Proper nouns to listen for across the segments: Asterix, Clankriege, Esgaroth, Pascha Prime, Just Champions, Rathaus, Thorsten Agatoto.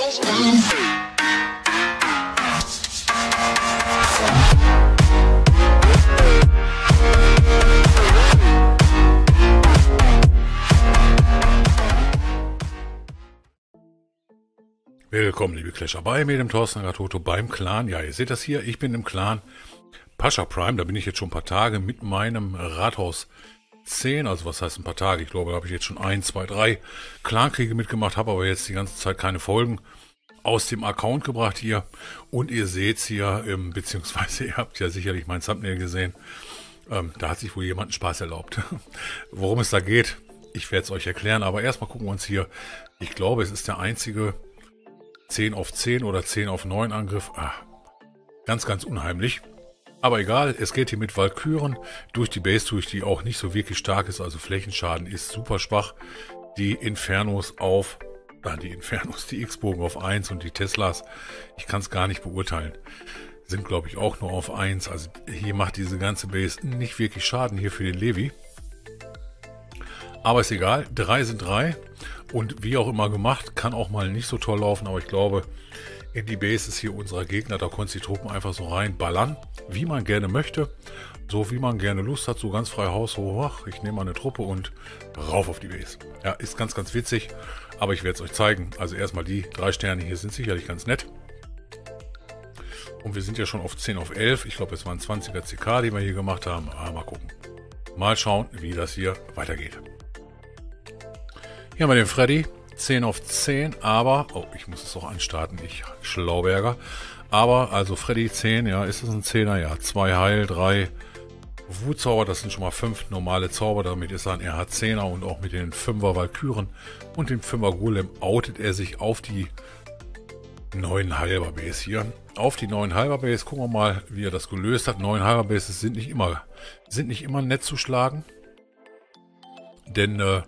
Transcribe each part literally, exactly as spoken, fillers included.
ich weiß. Willkommen, liebe Clasher, bei mir, dem Thorsten Agatoto, beim Clan. Ja, ihr seht das hier, ich bin im Clan Pascha Prime, da bin ich jetzt schon ein paar Tage mit meinem Rathaus zehn, also was heißt ein paar Tage, ich glaube, da habe ich jetzt schon ein, zwei, drei Clankriege mitgemacht, habe aber jetzt die ganze Zeit keine Folgen aus dem Account gebracht hier. Und ihr seht es hier, ähm, beziehungsweise ihr habt ja sicherlich mein Thumbnail gesehen, ähm, da hat sich wohl jemand einen Spaß erlaubt. Worum es da geht, ich werde es euch erklären, aber erstmal gucken wir uns hier, ich glaube, es ist der einzige zehn auf zehn oder zehn auf neun Angriff, ah, ganz, ganz unheimlich. Aber egal, es geht hier mit Walküren durch die Base durch, die auch nicht so wirklich stark ist, also Flächenschaden ist super schwach. Die Infernos auf, ah, die Infernos, die X-Bogen auf eins und die Teslas, ich kann es gar nicht beurteilen, sind glaube ich auch nur auf eins. Also hier macht diese ganze Base nicht wirklich Schaden hier für den Levi. Aber ist egal, drei sind drei und wie auch immer gemacht, kann auch mal nicht so toll laufen, aber ich glaube, in die Base ist hier unserer Gegner, da konnten die Truppen einfach so reinballern, wie man gerne möchte, so wie man gerne Lust hat, so ganz frei Haus, so, ach, ich nehme mal eine Truppe und rauf auf die Base. Ja, ist ganz, ganz witzig, aber ich werde es euch zeigen. Also erstmal die drei Sterne hier sind sicherlich ganz nett. Und wir sind ja schon auf zehn auf elf, ich glaube, es waren zwanziger C K, die wir hier gemacht haben. Ah, mal gucken, mal schauen, wie das hier weitergeht. Hier haben wir den Freddy, zehn auf zehn, aber, oh, ich muss es doch anstarten, ich Schlauberger, aber, also Freddy zehn, ja, ist es ein Zehner, ja, zwei Heil, drei Wutzauber, das sind schon mal fünf normale Zauber, damit ist er ein R H zehner und auch mit den Fünfer Walküren und dem Fünfer Golem outet er sich auf die neun Halber Base hier. Auf die neun Halber Base, gucken wir mal, wie er das gelöst hat. neun Halber Bases sind nicht immer, sind nicht immer nett zu schlagen, denn, äh,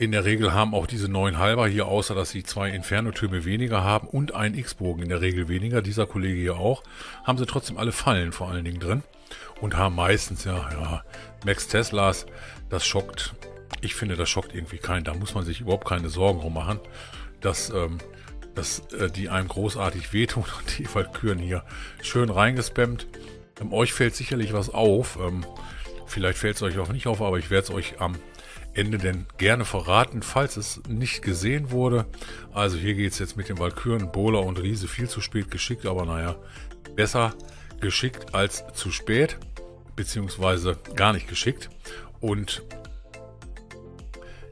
in der Regel haben auch diese neun Halber hier, außer dass sie zwei Inferno-Türme weniger haben und einen X-Bogen in der Regel weniger, dieser Kollege hier auch, haben sie trotzdem alle Fallen vor allen Dingen drin und haben meistens, ja, ja, Max Teslas, das schockt, ich finde, das schockt irgendwie keinen, da muss man sich überhaupt keine Sorgen drum machen, dass, ähm, dass äh, die einem großartig wehtun und die Walküren hier schön reingespammt. Ähm, euch fällt sicherlich was auf, ähm, vielleicht fällt es euch auch nicht auf, aber ich werde es euch am Ende denn gerne verraten, falls es nicht gesehen wurde. Also hier geht es jetzt mit den Walküren, Bola und Riese viel zu spät geschickt, aber naja, besser geschickt als zu spät, beziehungsweise gar nicht geschickt. Und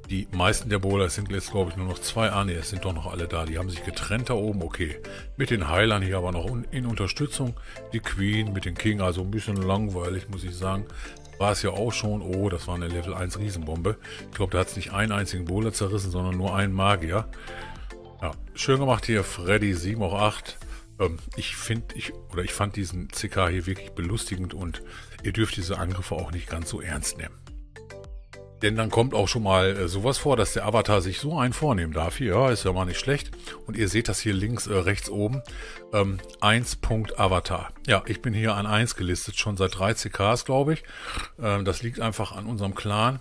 die meisten der Bola, es sind jetzt glaube ich nur noch zwei, ah ne, es sind doch noch alle da, die haben sich getrennt da oben, okay. Mit den Heilern hier aber noch in Unterstützung, die Queen mit den King, also ein bisschen langweilig, muss ich sagen. War es ja auch schon, oh, das war eine Level eins Riesenbombe. Ich glaube, da hat es nicht einen einzigen Bowler zerrissen, sondern nur einen Magier. Ja, schön gemacht hier, Freddy sieben auf acht. Ähm, ich finde, ich, oder ich fand diesen C K hier wirklich belustigend und ihr dürft diese Angriffe auch nicht ganz so ernst nehmen. Denn dann kommt auch schon mal äh, sowas vor, dass der Avatar sich so einen vornehmen darf. Hier, ja, ist ja mal nicht schlecht. Und ihr seht das hier links, äh, rechts oben. Ähm, eins Punkt Avatar. Ja, ich bin hier an eins gelistet, schon seit drei C Ks, glaube ich. Ähm, das liegt einfach an unserem Clan,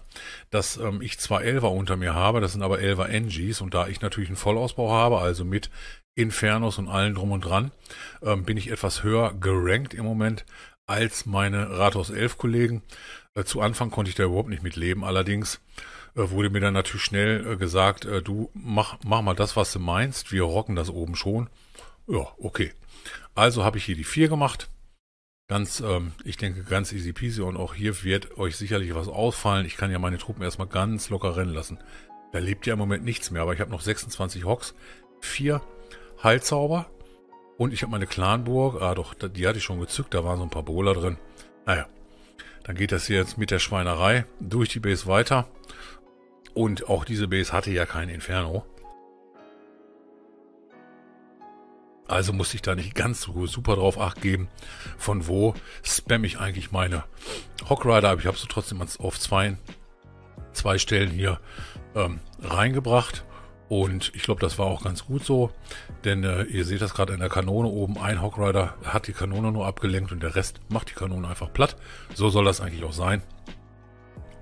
dass ähm, ich zwar Elfer unter mir habe, das sind aber Elfer N Gs. Und da ich natürlich einen Vollausbau habe, also mit Infernos und allen drum und dran, ähm, bin ich etwas höher gerankt im Moment als meine Rathaus elf Kollegen. Zu Anfang konnte ich da überhaupt nicht mit leben, allerdings äh, wurde mir dann natürlich schnell äh, gesagt, äh, du mach, mach mal das, was du meinst, wir rocken das oben schon. Ja, okay. Also habe ich hier die vier gemacht, ganz, ähm, ich denke ganz easy peasy und auch hier wird euch sicherlich was auffallen, ich kann ja meine Truppen erstmal ganz locker rennen lassen. Da lebt ja im Moment nichts mehr, aber ich habe noch sechsundzwanzig Hocks, vier Heilzauber und ich habe meine Clanburg, ah doch, die hatte ich schon gezückt, da waren so ein paar Bowler drin, naja. Dann geht das hier jetzt mit der Schweinerei durch die Base weiter. Und auch diese Base hatte ja kein Inferno. Also musste ich da nicht ganz so super drauf acht geben, von wo spamme ich eigentlich meine Hockrider. Aber ich habe sie trotzdem auf zwei, zwei Stellen hier ähm, reingebracht. Und ich glaube, das war auch ganz gut so, denn äh, ihr seht das gerade in der Kanone oben, ein Hawkrider hat die Kanone nur abgelenkt und der Rest macht die Kanone einfach platt. So soll das eigentlich auch sein.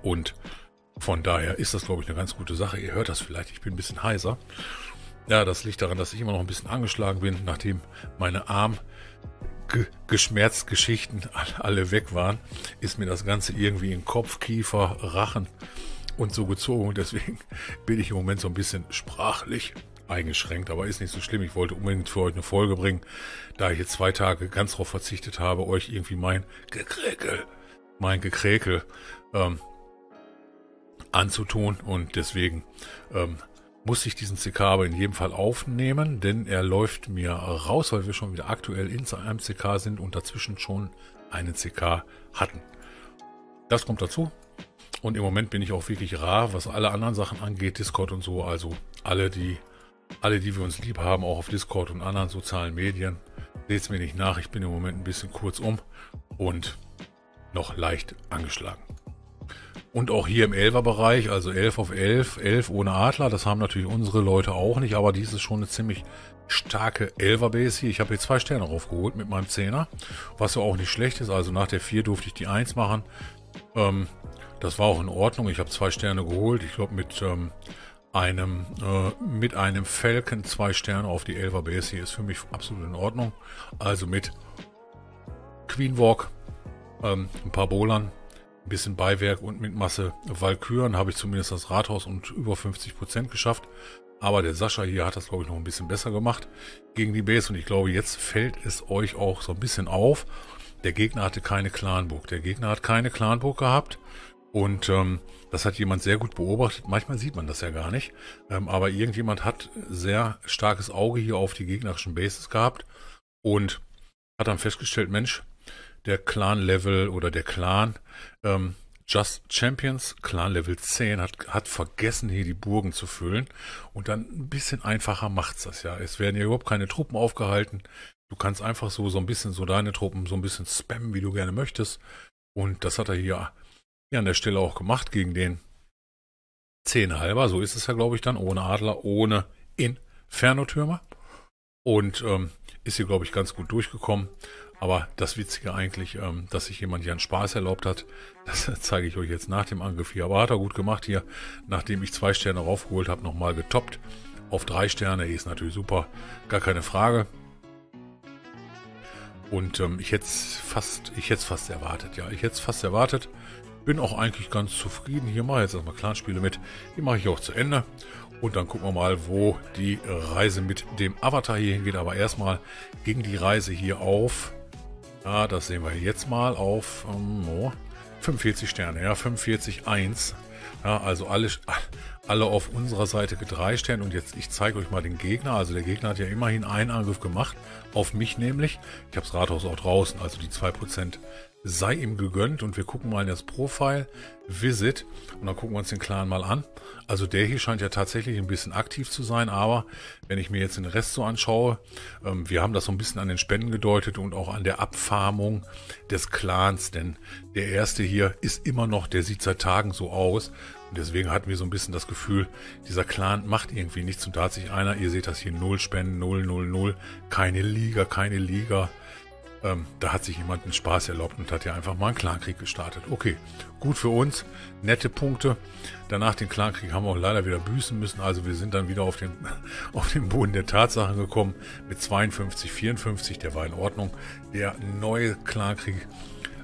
Und von daher ist das, glaube ich, eine ganz gute Sache. Ihr hört das vielleicht, ich bin ein bisschen heiser. Ja, das liegt daran, dass ich immer noch ein bisschen angeschlagen bin, nachdem meine Arm-Geschmerz-Geschichten alle weg waren, ist mir das Ganze irgendwie in Kopf, Kiefer, Rachen und so gezogen. Deswegen bin ich im Moment so ein bisschen sprachlich eingeschränkt, aber ist nicht so schlimm. Ich wollte unbedingt für euch eine Folge bringen, da ich jetzt zwei Tage ganz drauf verzichtet habe, euch irgendwie mein Gekräkel, mein Gekräkel ähm, anzutun, und deswegen ähm, muss ich diesen C K aber in jedem Fall aufnehmen, denn er läuft mir raus, weil wir schon wieder aktuell in einem C K sind und dazwischen schon einen C K hatten. Das kommt dazu. Und im Moment bin ich auch wirklich rar, was alle anderen Sachen angeht, Discord und so, also alle, die alle, die wir uns lieb haben, auch auf Discord und anderen sozialen Medien. Seht es mir nicht nach, ich bin im Moment ein bisschen kurzum und noch leicht angeschlagen. Und auch hier im Elfer-Bereich, also elf auf elf, elf ohne Adler, das haben natürlich unsere Leute auch nicht, aber dies ist schon eine ziemlich starke Elfer-Base hier. Ich habe hier zwei Sterne raufgeholt mit meinem Zehner, was ja auch nicht schlecht ist, also nach der vier durfte ich die eins machen. Ähm, das war auch in Ordnung, ich habe zwei Sterne geholt, ich glaube mit... Ähm, einem äh, mit einem Falcon zwei Sterne auf die Elfer Base hier ist für mich absolut in Ordnung. Also mit Queen Walk, ähm, ein paar Bolern, ein bisschen Beiwerk und mit Masse Walküren habe ich zumindest das Rathaus und über fünfzig Prozent geschafft. Aber der Sascha hier hat das, glaube ich, noch ein bisschen besser gemacht gegen die Base, und ich glaube, jetzt fällt es euch auch so ein bisschen auf. Der Gegner hatte keine Clanburg. Der Gegner hat keine Clanburg gehabt. Und ähm, das hat jemand sehr gut beobachtet. Manchmal sieht man das ja gar nicht. Ähm, aber irgendjemand hat sehr starkes Auge hier auf die gegnerischen Bases gehabt und hat dann festgestellt, Mensch, der Clan-Level oder der Clan ähm, Just Champions, Clan Level zehn, hat, hat vergessen, hier die Burgen zu füllen. Und dann ein bisschen einfacher macht's das ja. Es werden ja überhaupt keine Truppen aufgehalten. Du kannst einfach so, so ein bisschen so deine Truppen so ein bisschen spammen, wie du gerne möchtest. Und das hat er hier... ja, an der Stelle auch gemacht gegen den zehn halber. So ist es ja, glaube ich, dann ohne Adler, ohne Inferno-Türmer. Und ähm, ist hier, glaube ich, ganz gut durchgekommen. Aber das Witzige eigentlich, ähm, dass sich jemand hier einen Spaß erlaubt hat, das zeige ich euch jetzt nach dem Angriff hier. Aber hat er gut gemacht hier, nachdem ich zwei Sterne raufgeholt habe, nochmal getoppt. Auf drei Sterne ist natürlich super, gar keine Frage. Und ähm, ich hätte es fast, ich hätte es fast erwartet, ja, ich hätte es fast erwartet. Bin auch eigentlich ganz zufrieden. Hier mache ich jetzt erstmal Clanspiele mit. Die mache ich auch zu Ende. Und dann gucken wir mal, wo die Reise mit dem Avatar hier hingeht. Aber erstmal ging die Reise hier auf, ja, das sehen wir jetzt mal, auf ähm, oh, fünfundvierzig Sterne. Ja, fünfundvierzig Komma eins. Ja, also alle, alle auf unserer Seite drei Sterne. Und jetzt, ich zeige euch mal den Gegner. Also der Gegner hat ja immerhin einen Angriff gemacht. Auf mich nämlich. Ich habe das Rathaus auch draußen. Also die zwei Prozent sei ihm gegönnt, und wir gucken mal in das Profile, Visit, und dann gucken wir uns den Clan mal an. Also der hier scheint ja tatsächlich ein bisschen aktiv zu sein, aber wenn ich mir jetzt den Rest so anschaue, ähm, wir haben das so ein bisschen an den Spenden gedeutet und auch an der Abfarmung des Clans, denn der erste hier ist immer noch, der sieht seit Tagen so aus, und deswegen hatten wir so ein bisschen das Gefühl, dieser Clan macht irgendwie nichts, und da hat sich einer, ihr seht das hier, null Spenden, null, null, null, keine Liga, keine Liga. Ähm, da hat sich jemand einen Spaß erlaubt und hat ja einfach mal einen Clankrieg gestartet. Okay, gut für uns, nette Punkte. Danach den Clankrieg haben wir auch leider wieder büßen müssen. Also wir sind dann wieder auf den, auf den Boden der Tatsachen gekommen mit zweiundfünfzig, vierundfünfzig. Der war in Ordnung. Der neue Clankrieg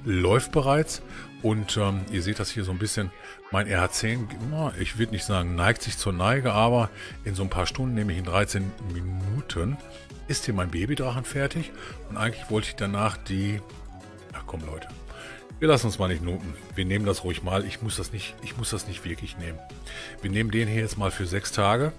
läuft bereits. Und ähm, ihr seht das hier so ein bisschen, mein R H zehn, ich würde nicht sagen, neigt sich zur Neige, aber in so ein paar Stunden, nämlich in dreizehn Minuten, ist hier mein Babydrachen fertig. Und eigentlich wollte ich danach die... Ach komm, Leute, wir lassen uns mal nicht noten. Wir nehmen das ruhig mal, ich muss das nicht, ich muss das nicht wirklich nehmen. Wir nehmen den hier jetzt mal für sechs Tage.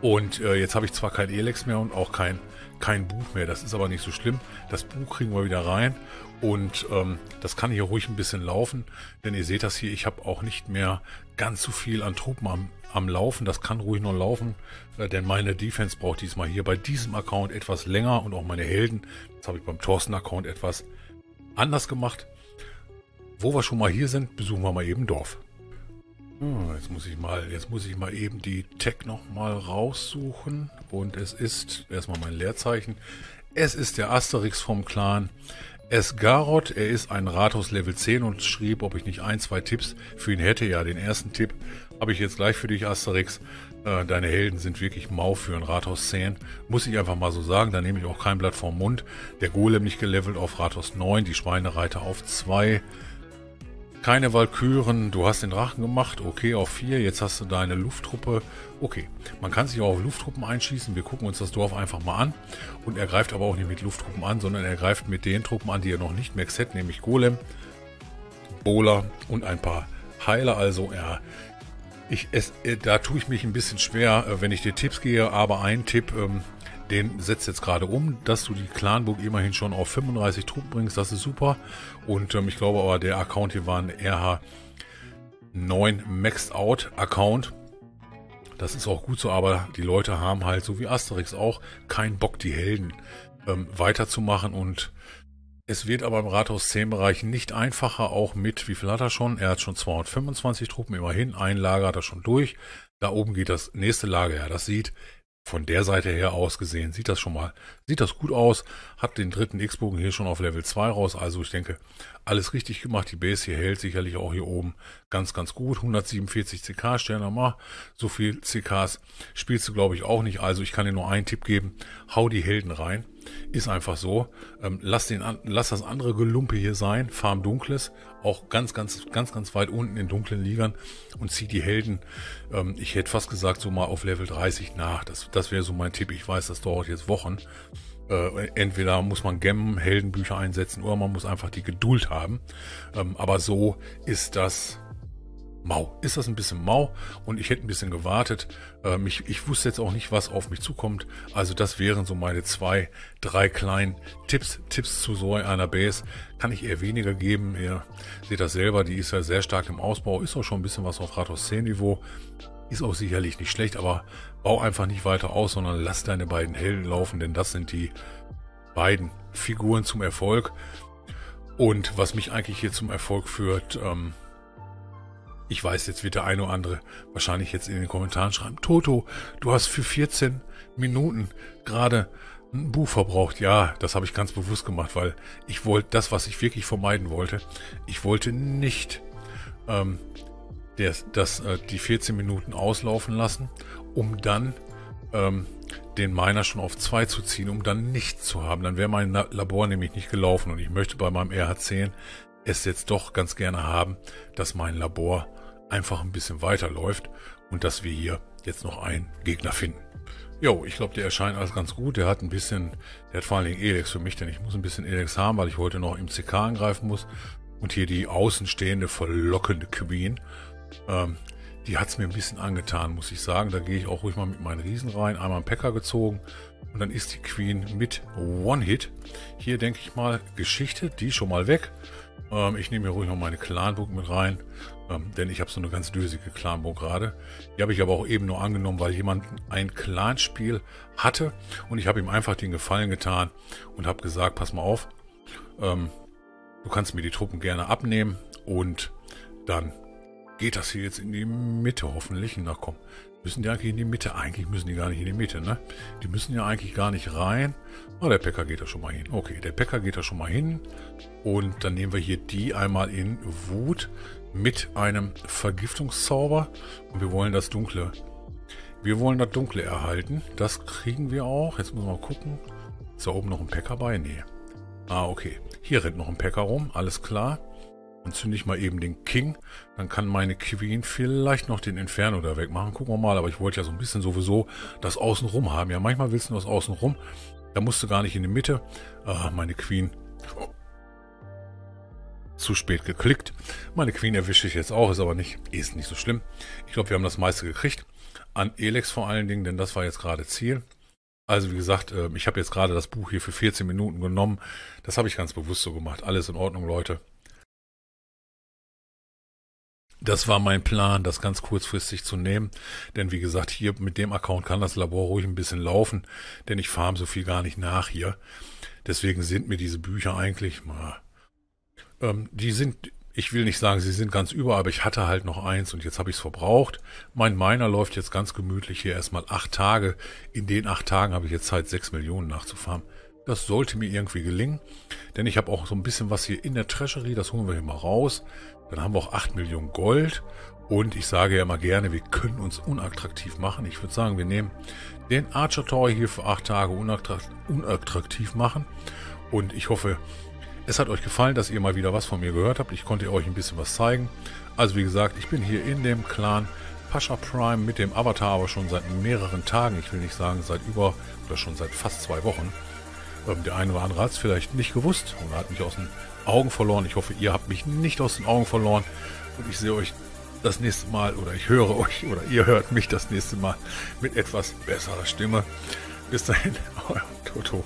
Und äh, jetzt habe ich zwar kein Elex mehr und auch kein, kein Buch mehr, das ist aber nicht so schlimm. Das Buch kriegen wir wieder rein, und ähm, das kann hier ruhig ein bisschen laufen, denn ihr seht das hier, ich habe auch nicht mehr ganz so viel an Truppen am, am Laufen. Das kann ruhig noch laufen, äh, denn meine Defense braucht diesmal hier bei diesem Account etwas länger, und auch meine Helden, das habe ich beim Thorsten-Account etwas anders gemacht. Wo wir schon mal hier sind, besuchen wir mal eben Dorf. Jetzt muss ich mal, jetzt muss ich mal eben die Tech nochmal raussuchen, und es ist erstmal mein Leerzeichen. Es ist der Asterix vom Clan Esgaroth. Er ist ein Rathaus Level zehn und schrieb, ob ich nicht ein, zwei Tipps für ihn hätte. Ja, den ersten Tipp Habe ich jetzt gleich für dich, Asterix. Äh, deine Helden sind wirklich mau für ein Rathaus zehn. Muss ich einfach mal so sagen, da nehme ich auch kein Blatt vom Mund. Der Golem nicht gelevelt auf Rathaus neun, die Schweinereiter auf zwei. Keine Walküren, du hast den Drachen gemacht, okay, auf vier, jetzt hast du deine Lufttruppe, okay. Man kann sich auch auf Lufttruppen einschießen, wir gucken uns das Dorf einfach mal an. Und er greift aber auch nicht mit Lufttruppen an, sondern er greift mit den Truppen an, die er noch nicht max hat, nämlich Golem, Bowler und ein paar Heiler, also er... Ich, es, da tue ich mich ein bisschen schwer, wenn ich dir Tipps gehe, aber ein Tipp, ähm, den setzt jetzt gerade um, dass du die Clanburg immerhin schon auf fünfunddreißig Truppen bringst, das ist super. Und ähm, ich glaube aber, der Account hier war ein R H neun Maxed Out Account. Das ist auch gut so, aber die Leute haben halt, so wie Asterix auch, keinen Bock, die Helden ähm, weiterzumachen. Und es wird aber im Rathaus zehn-Bereich nicht einfacher, auch mit, wie viel hat er schon? Er hat schon zweihundertfünfundzwanzig Truppen, immerhin, ein Lager hat er schon durch. Da oben geht das nächste Lager her. Ja, das sieht von der Seite her aus gesehen, sieht das schon mal, sieht das gut aus. Hat den dritten X-Bogen hier schon auf Level zwei raus, also ich denke, alles richtig gemacht. Die Base hier hält sicherlich auch hier oben ganz, ganz gut. hundertsiebenundvierzig C K, stellen wir mal, so viel C Ks spielst du, glaube ich, auch nicht. Also ich kann dir nur einen Tipp geben, hau die Helden rein. Ist einfach so. Ähm, lass, den, lass das andere Gelumpe hier sein. Farm Dunkles. Auch ganz, ganz, ganz, ganz weit unten in dunklen Ligern. Und zieh die Helden, ähm, ich hätte fast gesagt, so mal auf Level dreißig nach. Das, das wäre so mein Tipp. Ich weiß, das dauert jetzt Wochen. Äh, entweder muss man Gemmen, Heldenbücher einsetzen oder man muss einfach die Geduld haben. Ähm, aber so ist das... mau. Ist das ein bisschen mau und ich hätte ein bisschen gewartet. Ähm, ich, ich wusste jetzt auch nicht, was auf mich zukommt. Also das wären so meine zwei, drei kleinen Tipps. Tipps zu so einer Base kann ich eher weniger geben. Ihr seht das selber, die ist ja sehr stark im Ausbau. Ist auch schon ein bisschen was auf Rathaus zehn Niveau. Ist auch sicherlich nicht schlecht, aber bau einfach nicht weiter aus, sondern lass deine beiden Helden laufen, denn das sind die beiden Figuren zum Erfolg. Und was mich eigentlich hier zum Erfolg führt... Ähm, ich weiß, jetzt wird der eine oder andere wahrscheinlich jetzt in den Kommentaren schreiben, Toto, du hast für vierzehn Minuten gerade ein Buch verbraucht. Ja, das habe ich ganz bewusst gemacht, weil ich wollte das, was ich wirklich vermeiden wollte. Ich wollte nicht ähm, der, das, äh, die vierzehn Minuten auslaufen lassen, um dann ähm, den Miner schon auf zwei zu ziehen, um dann nichts zu haben. Dann wäre mein Labor nämlich nicht gelaufen und ich möchte bei meinem R H zehn es jetzt doch ganz gerne haben, dass mein Labor einfach ein bisschen weiterläuft und dass wir hier jetzt noch einen Gegner finden. Jo, ich glaube, der erscheint alles ganz gut. Der hat ein bisschen, der hat vor allen Dingen Elex für mich, denn ich muss ein bisschen Elex haben, weil ich heute noch im C K angreifen muss. Und hier die außenstehende, verlockende Queen, ähm, die hat es mir ein bisschen angetan, muss ich sagen. Da gehe ich auch ruhig mal mit meinen Riesen rein. Einmal einen Packer gezogen und dann ist die Queen mit One-Hit. Hier denke ich mal, Geschichte, die schon mal weg. Ich nehme hier ruhig noch meine Clanburg mit rein, denn ich habe so eine ganz dösige Clanburg gerade. Die habe ich aber auch eben nur angenommen, weil jemand ein Clanspiel hatte und ich habe ihm einfach den Gefallen getan und habe gesagt, pass mal auf, du kannst mir die Truppen gerne abnehmen und dann geht das hier jetzt in die Mitte hoffentlich. Na komm, müssen die eigentlich in die Mitte? Eigentlich müssen die gar nicht in die Mitte, ne? Die müssen ja eigentlich gar nicht rein. Ah, der Packer geht da schon mal hin. Okay, der Packer geht da schon mal hin. Und dann nehmen wir hier die einmal in Wut mit einem Vergiftungszauber. Und wir wollen das Dunkle. Wir wollen das Dunkle erhalten. Das kriegen wir auch. Jetzt müssen wir mal gucken. Ist da oben noch ein Packer bei? Nee. Ah, okay. Hier rennt noch ein Packer rum. Alles klar. Dann zünde ich mal eben den King. Dann kann meine Queen vielleicht noch den Inferno da wegmachen. Gucken wir mal. Aber ich wollte ja so ein bisschen sowieso das Außenrum haben. Ja, manchmal willst du das Außenrum. Da musst du gar nicht in die Mitte. Ah, meine Queen. Oh. Zu spät geklickt. Meine Queen erwische ich jetzt auch. Ist aber nicht, ist nicht so schlimm. Ich glaube, wir haben das meiste gekriegt. An Elex vor allen Dingen, denn das war jetzt gerade Ziel. Also wie gesagt, ich habe jetzt gerade das Buch hier für vierzehn Minuten genommen. Das habe ich ganz bewusst so gemacht. Alles in Ordnung, Leute. Das war mein Plan, das ganz kurzfristig zu nehmen, denn wie gesagt, hier mit dem Account kann das Labor ruhig ein bisschen laufen, denn ich farm so viel gar nicht nach hier. Deswegen sind mir diese Bücher eigentlich mal, ähm, die sind, ich will nicht sagen, sie sind ganz über, aber ich hatte halt noch eins und jetzt habe ich es verbraucht. Mein Miner läuft jetzt ganz gemütlich hier erstmal acht Tage. In den acht Tagen habe ich jetzt Zeit, sechs Millionen nachzufarmen. Das sollte mir irgendwie gelingen, denn ich habe auch so ein bisschen was hier in der Treasury, das holen wir hier mal raus. Dann haben wir auch acht Millionen Gold Und ich sage ja immer gerne, wir können uns unattraktiv machen. Ich würde sagen, wir nehmen den Archer Tower hier für acht Tage unattraktiv machen. Und ich hoffe, es hat euch gefallen, dass ihr mal wieder was von mir gehört habt. Ich konnte euch ein bisschen was zeigen. Also wie gesagt, ich bin hier in dem Clan Pascha Prime mit dem Avatar aber schon seit mehreren Tagen. Ich will nicht sagen seit über oder schon seit fast zwei Wochen. Ähm, der eine oder andere hat es vielleicht nicht gewusst und hat mich aus den Augen verloren. Ich hoffe, ihr habt mich nicht aus den Augen verloren. Und ich sehe euch das nächste Mal oder ich höre euch oder ihr hört mich das nächste Mal mit etwas besserer Stimme. Bis dahin, euer Toto.